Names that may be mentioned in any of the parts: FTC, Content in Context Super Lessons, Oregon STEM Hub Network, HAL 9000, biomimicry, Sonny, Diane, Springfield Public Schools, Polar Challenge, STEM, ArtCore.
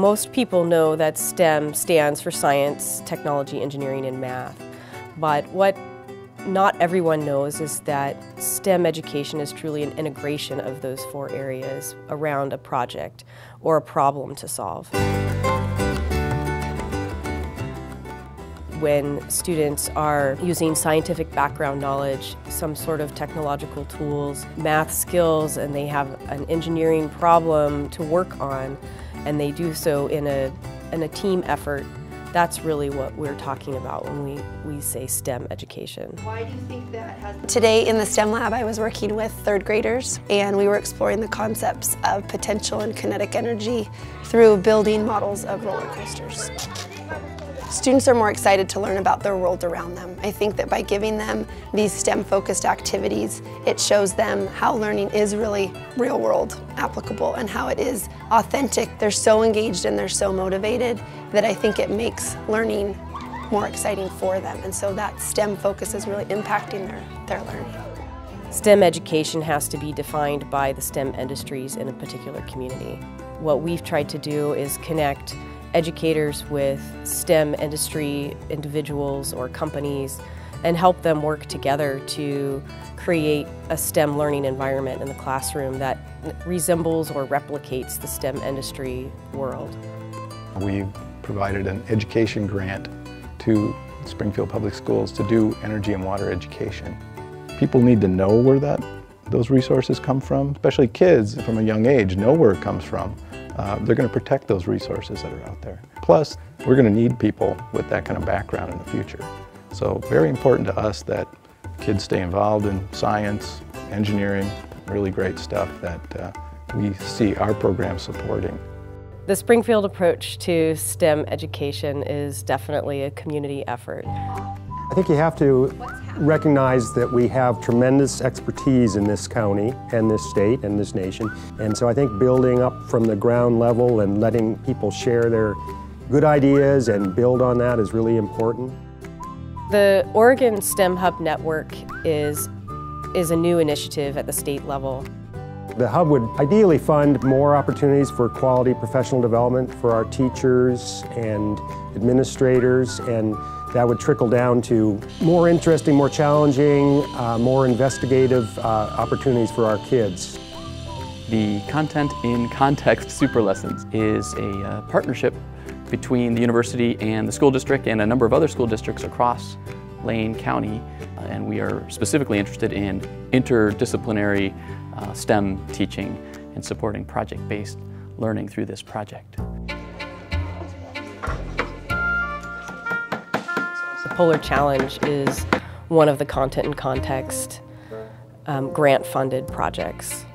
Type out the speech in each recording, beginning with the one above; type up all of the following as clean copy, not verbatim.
Most people know that STEM stands for science, technology, engineering, and math. But what not everyone knows is that STEM education is truly an integration of those four areas around a project or a problem to solve. When students are using scientific background knowledge, some sort of technological tools, math skills, and they have an engineering problem to work on, and they do so in a team effort, that's really what we're talking about when we say STEM education. Why do you think that has... Today in the STEM lab I was working with third graders, and we were exploring the concepts of potential and kinetic energy through building models of roller coasters. Students are more excited to learn about their world around them. I think that by giving them these STEM-focused activities, it shows them how learning is really real-world applicable and how it is authentic. They're so engaged and they're so motivated that I think it makes learning more exciting for them. And so that STEM focus is really impacting their learning. STEM education has to be defined by the STEM industries in a particular community. What we've tried to do is connect educators with STEM industry individuals or companies and help them work together to create a STEM learning environment in the classroom that resembles or replicates the STEM industry world. We provided an education grant to Springfield Public Schools to do energy and water education. People need to know where those resources come from, especially kids from a young age know where it comes from. They're going to protect those resources that are out there. Plus, we're going to need people with that kind of background in the future. So very important to us that kids stay involved in science, engineering, really great stuff that we see our program supporting. The Springfield approach to STEM education is definitely a community effort. I think you have to recognize that we have tremendous expertise in this county and this state and this nation. And so I think building up from the ground level and letting people share their good ideas and build on that is really important. The Oregon STEM Hub Network is a new initiative at the state level. The Hub would ideally fund more opportunities for quality professional development for our teachers and administrators, and that would trickle down to more interesting, more challenging, more investigative opportunities for our kids. The Content in Context Super Lessons is a partnership between the university and the school district and a number of other school districts across Lane County, and we are specifically interested in interdisciplinary STEM teaching and supporting project-based learning through this project. The Polar Challenge is one of the Content in Context grant-funded projects.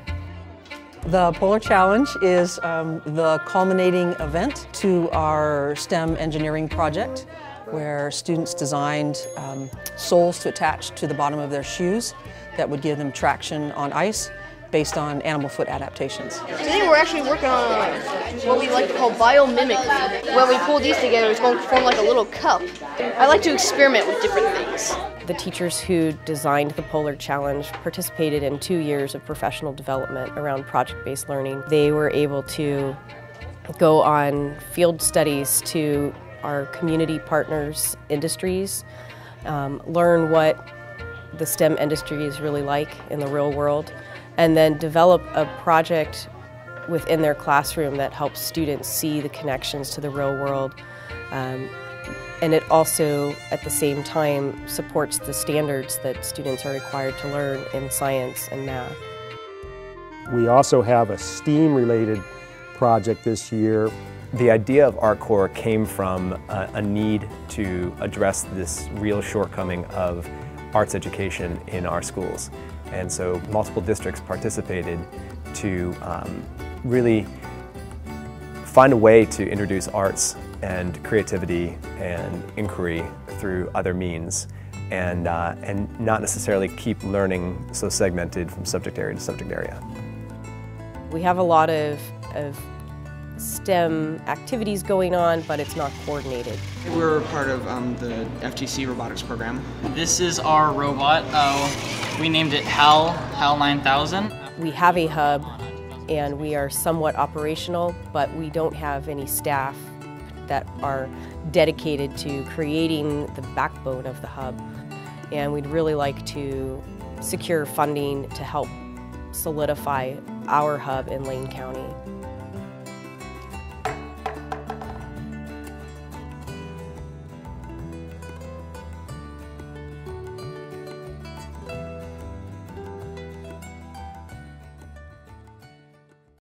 The Polar Challenge is the culminating event to our STEM engineering project, where students designed soles to attach to the bottom of their shoes that would give them traction on ice based on animal foot adaptations. Today we're actually working on what we like to call biomimicry. When we pull these together, it's going to form like a little cup. I like to experiment with different things. The teachers who designed the Polar Challenge participated in 2 years of professional development around project-based learning. They were able to go on field studies to our community partners' industries, learn what the STEM industry is really like in the real world, and then develop a project within their classroom that helps students see the connections to the real world. And it also, at the same time, supports the standards that students are required to learn in science and math. We also have a STEAM-related project this year. The idea of ArtCore came from a need to address this real shortcoming of arts education in our schools. And so multiple districts participated to really find a way to introduce arts and creativity and inquiry through other means and not necessarily keep learning so segmented from subject area to subject area. We have a lot of STEM activities going on, but it's not coordinated. We're part of the FTC robotics program. This is our robot. We named it HAL 9000. We have a hub and we are somewhat operational, but we don't have any staff that are dedicated to creating the backbone of the hub. And we'd really like to secure funding to help solidify our hub in Lane County.